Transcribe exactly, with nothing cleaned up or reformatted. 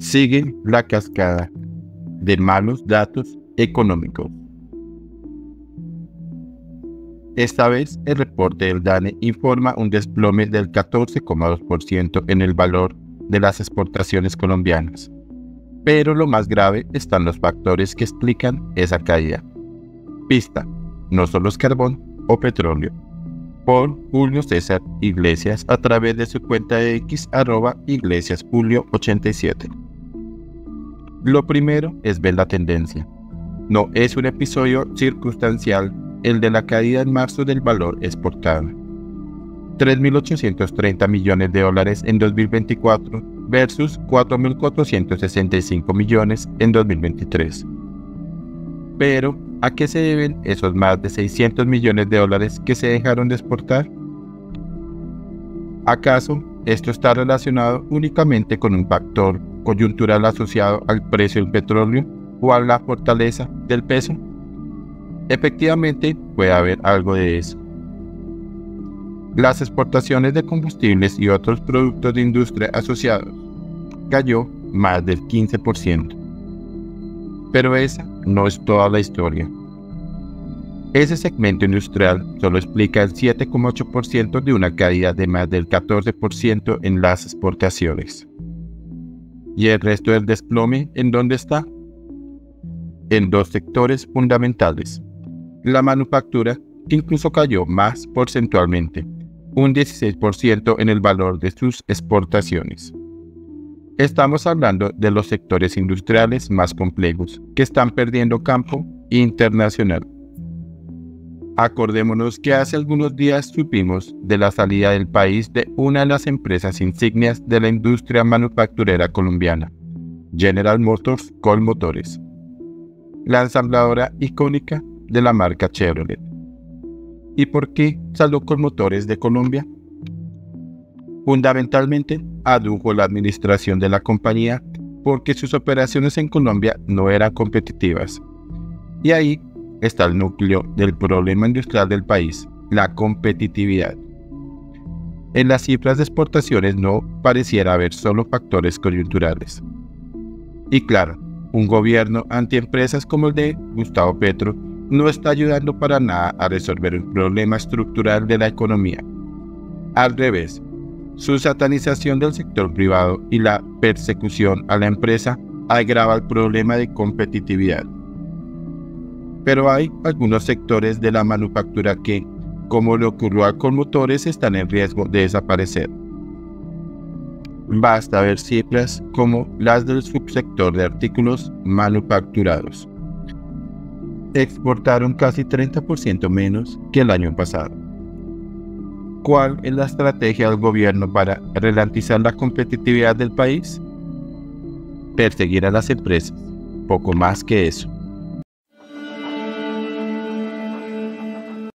siguen la cascada de malos datos económicos. Esta vez, el reporte del DANE informa un desplome del catorce coma dos por ciento en el valor de las exportaciones colombianas. Pero lo más grave están los factores que explican esa caída. Pista: no solo es carbón o petróleo. Por Julio César Iglesias a través de su cuenta de X arroba iglesias julio ochenta y siete. Lo primero es ver la tendencia. No es un episodio circunstancial el de la caída en marzo del valor exportado. tres mil ochocientos treinta millones de dólares en dos mil veinticuatro versus cuatro mil cuatrocientos sesenta y cinco millones en dos mil veintitrés. Pero, ¿a qué se deben esos más de seiscientos millones de dólares que se dejaron de exportar? ¿Acaso esto está relacionado únicamente con un factor coyuntural asociado al precio del petróleo o a la fortaleza del peso? Efectivamente, puede haber algo de eso. Las exportaciones de combustibles y otros productos de industria asociados cayó más del quince por ciento. Pero esa no es toda la historia. Ese segmento industrial solo explica el siete coma ocho por ciento de una caída de más del catorce por ciento en las exportaciones. ¿Y el resto del desplome en dónde está? En dos sectores fundamentales. La manufactura, que incluso cayó más porcentualmente, un dieciséis por ciento en el valor de sus exportaciones. Estamos hablando de los sectores industriales más complejos, que están perdiendo campo internacional. Acordémonos que hace algunos días supimos de la salida del país de una de las empresas insignias de la industria manufacturera colombiana, General Motors Colmotores, la ensambladora icónica de la marca Chevrolet. ¿Y por qué salió Colmotores de Colombia? Fundamentalmente, adujo la administración de la compañía porque sus operaciones en Colombia no eran competitivas. Y ahí está el núcleo del problema industrial del país, la competitividad. En las cifras de exportaciones no pareciera haber solo factores coyunturales. Y claro, un gobierno antiempresas como el de Gustavo Petro no está ayudando para nada a resolver el problema estructural de la economía. Al revés, su satanización del sector privado y la persecución a la empresa agrava el problema de competitividad. Pero hay algunos sectores de la manufactura que, como le ocurrió a Colmotores, están en riesgo de desaparecer. Basta ver cifras como las del subsector de artículos manufacturados. Exportaron casi treinta por ciento menos que el año pasado. ¿Cuál es la estrategia del gobierno para ralentizar la competitividad del país? Perseguir a las empresas, poco más que eso.